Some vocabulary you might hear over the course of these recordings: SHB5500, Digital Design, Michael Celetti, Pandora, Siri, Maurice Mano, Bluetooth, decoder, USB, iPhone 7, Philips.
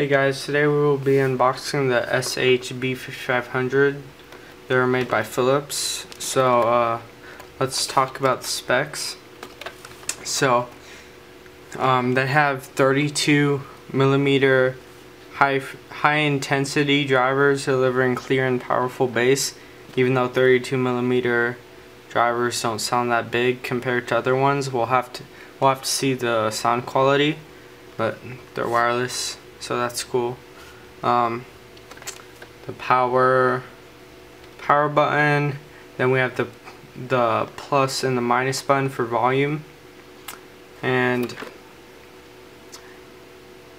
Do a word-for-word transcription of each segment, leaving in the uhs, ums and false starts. Hey guys, today we will be unboxing the S H B fifty-five hundred. They're made by Philips. So uh, let's talk about the specs. So um, they have thirty-two millimeter high high intensity drivers delivering clear and powerful bass. Even though thirty-two millimeter drivers don't sound that big compared to other ones, we'll have to we'll have to see the sound quality. But they're wireless, so that's cool. Um, the power power button, then we have the the plus and the minus button for volume, and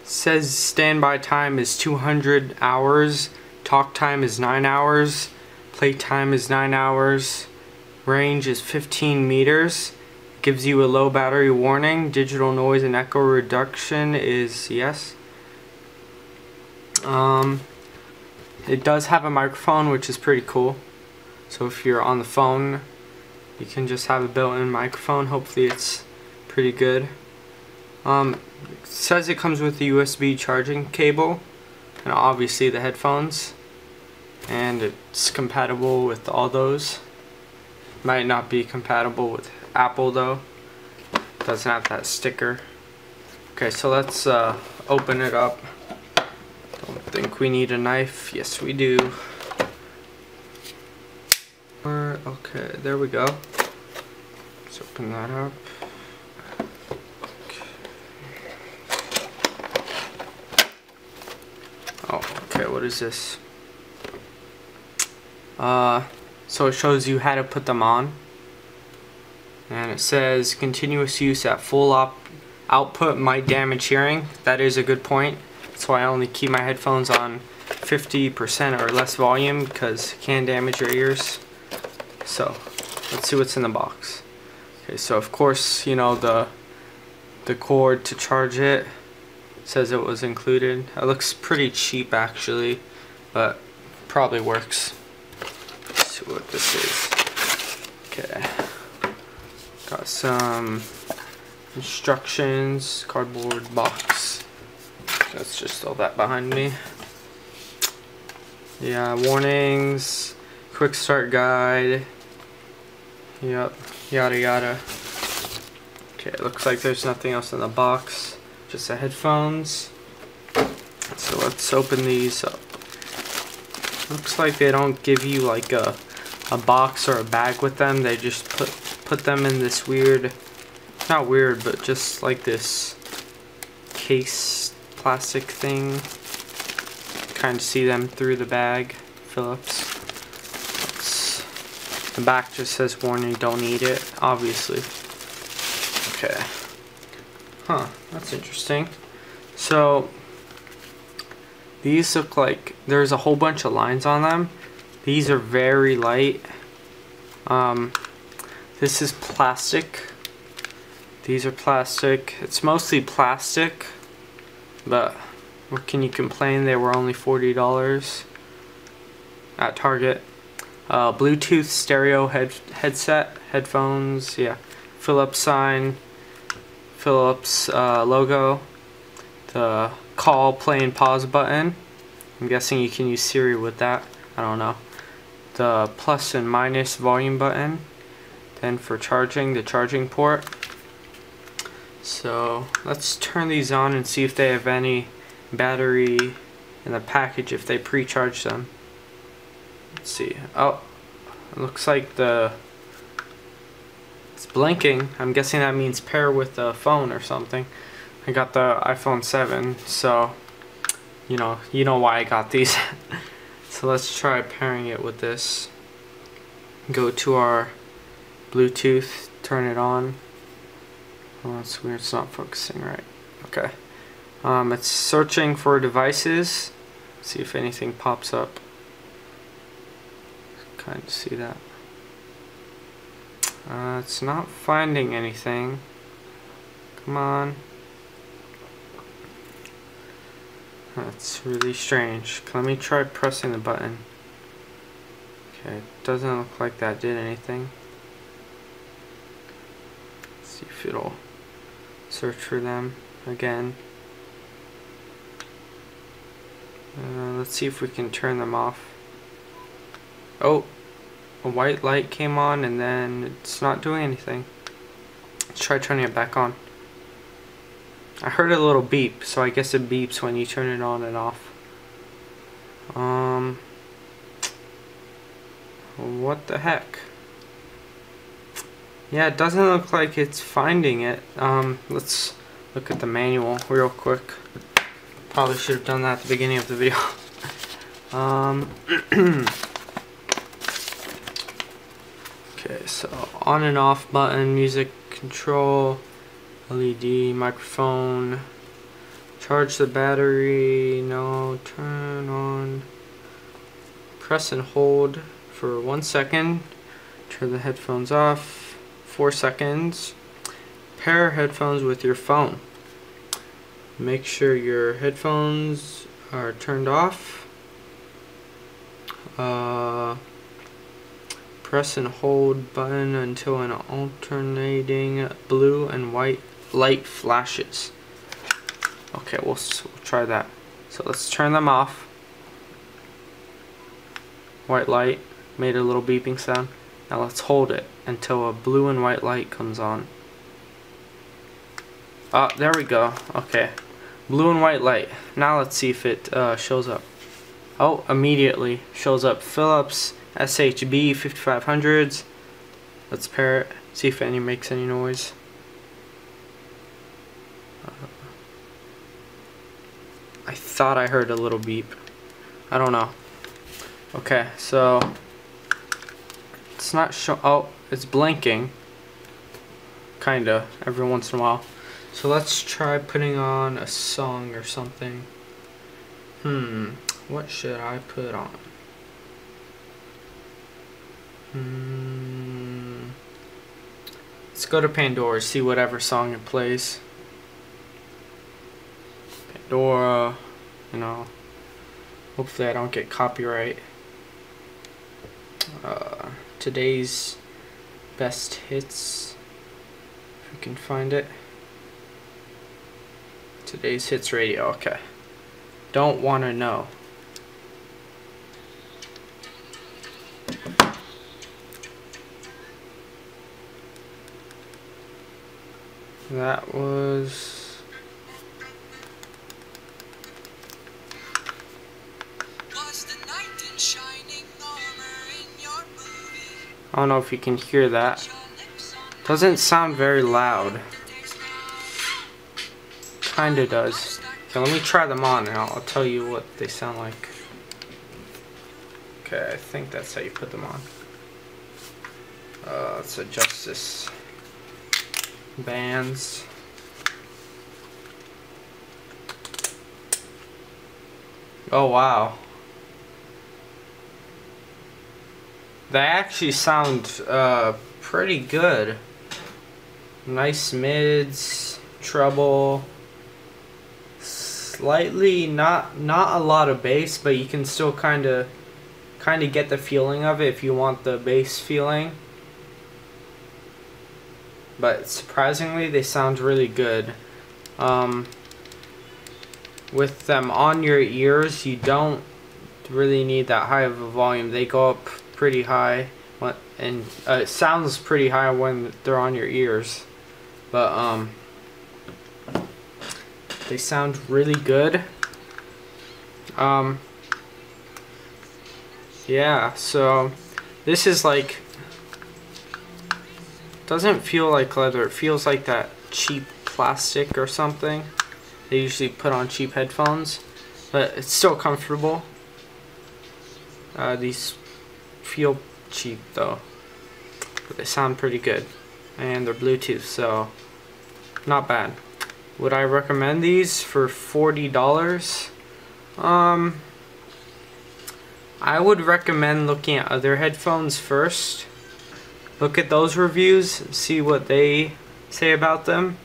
says standby time is two hundred hours, talk time is nine hours, play time is nine hours, range is fifteen meters, gives you a low battery warning, digital noise and echo reduction is yes. Um, it does have a microphone, which is pretty cool. So if you're on the phone, you can just have a built-in microphone. Hopefully it's pretty good. Um, it says it comes with a U S B charging cable and obviously the headphones, and it's compatible with all those. Might not be compatible with Apple though. It doesn't have that sticker. Okay, so let's uh, open it up. Think we need a knife? Yes, we do. Okay, there we go. Let's open that up. Okay. Oh, okay. What is this? Uh, so it shows you how to put them on, and it says continuous use at full op output might damage hearing. That is a good point. So I only keep my headphones on fifty percent or less volume because it can damage your ears. So let's see what's in the box. Okay, so of course, you know, the the cord to charge it, says it was included. It looks pretty cheap actually, but probably works. Let's see what this is. Okay, got some instructions, cardboard box. Let's just throw that behind me. Yeah, warnings, quick start guide, yep, yada yada. Okay, it looks like there's nothing else in the box, just the headphones. So let's open these up. Looks like they don't give you like a, a box or a bag with them. They just put, put them in this weird, not weird, but just like this case plastic thing. Kind of see them through the bag. Philips. It's, the back just says warning, don't eat it, obviously. Okay. Huh, that's interesting. So these look like there's a whole bunch of lines on them. These are very light. Um, this is plastic. These are plastic. It's mostly plastic. But what can you complain? They were only forty dollars at Target. Uh, Bluetooth stereo head headset, headphones, yeah. Philips sign, Philips uh, logo, the call, play, and pause button. I'm guessing you can use Siri with that. I don't know. The plus and minus volume button. Then for charging, the charging port. So let's turn these on and see if they have any battery in the package, if they pre-charge them. Let's see. Oh, it looks like the it's blinking. I'm guessing that means pair with the phone or something. I got the iPhone seven, so you know you know why I got these. So let's try pairing it with this. Go to our Bluetooth, turn it on. Oh, that's weird, it's not focusing right. Okay. Um, it's searching for devices. See if anything pops up. Kind of see that. Uh, it's not finding anything. Come on. That's really strange. Let me try pressing the button. Okay, it doesn't look like that did anything. Let's see if it'll search for them again. let's see if we can turn them off. Oh, a white light came on and then it's not doing anything. Let's try turning it back on. I heard a little beep, so I guess it beeps when you turn it on and off. Um, what the heck? Yeah, it doesn't look like it's finding it. Um, let's look at the manual real quick. Probably should have done that at the beginning of the video. um, okay, so on and off button, music control, L E D, microphone, charge the battery, no, turn on, press and hold for one second, turn the headphones off, four seconds, pair headphones with your phone, make sure your headphones are turned off, uh, press and hold button until an alternating blue and white light flashes. Okay, we'll, we'll try that. So let's turn them off. White light made a little beeping sound. Now let's hold it until a blue and white light comes on. Ah, there we go. Okay, blue and white light. Now let's see if it uh, shows up. Oh, immediately shows up. Philips S H B fifty-five hundreds. Let's pair it. See if any makes any noise. I thought I heard a little beep. I don't know. Okay, so it's not show. Oh, it's blinking. Kinda every once in a while. So let's try putting on a song or something. Hmm, what should I put on? Hmm. Let's go to Pandora. See whatever song it plays. Pandora, you know, hopefully I don't get copyright. Uh, today's best hits, if we can find it. Today's hits radio, okay. Don't want to know. That was... I don't know if you can hear that. Doesn't sound very loud. Kinda does. Okay, let me try them on and I'll, I'll tell you what they sound like. Okay, I think that's how you put them on. Uh, let's adjust this. Bands. Oh wow. They actually sound uh, pretty good. Nice mids, treble, slightly not not a lot of bass, but you can still kind of kind of get the feeling of it if you want the bass feeling. But surprisingly, they sound really good. Um, with them on your ears, you don't really need that high of a volume. They go up pretty high, and uh, it sounds pretty high when they're on your ears, but um, they sound really good. Um, yeah, so this is like, doesn't feel like leather, it feels like that cheap plastic or something they usually put on cheap headphones, but it's still comfortable. Uh, these feel cheap though, but they sound pretty good, and they're Bluetooth, so not bad. Would I recommend these for forty dollars? Um, I would recommend looking at other headphones first. Look at those reviews, see what they say about them,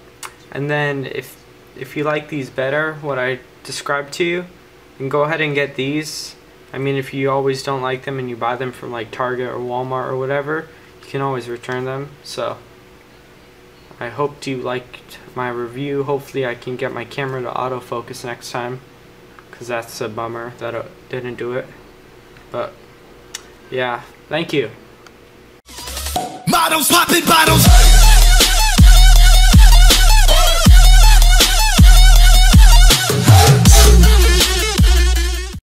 and then if if you like these better, what I described to you, then go ahead and get these. I mean, if you always don't like them and you buy them from like Target or Walmart or whatever, you can always return them. So I hope you liked my review. Hopefully I can get my camera to autofocus next time, because that's a bummer that it didn't do it. But yeah, thank you. Bottles popping bottles.